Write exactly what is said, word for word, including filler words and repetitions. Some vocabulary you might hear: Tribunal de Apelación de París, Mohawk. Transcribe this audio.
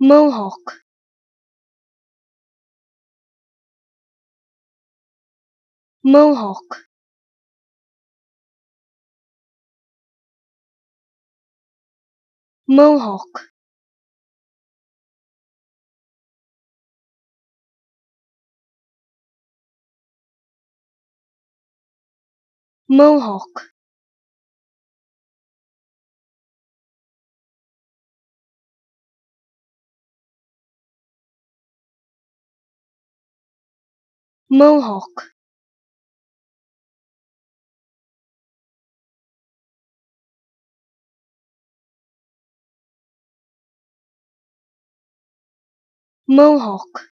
Mohawk. Mohawk. Mohawk. Mohawk. Mohawk. Mohawk.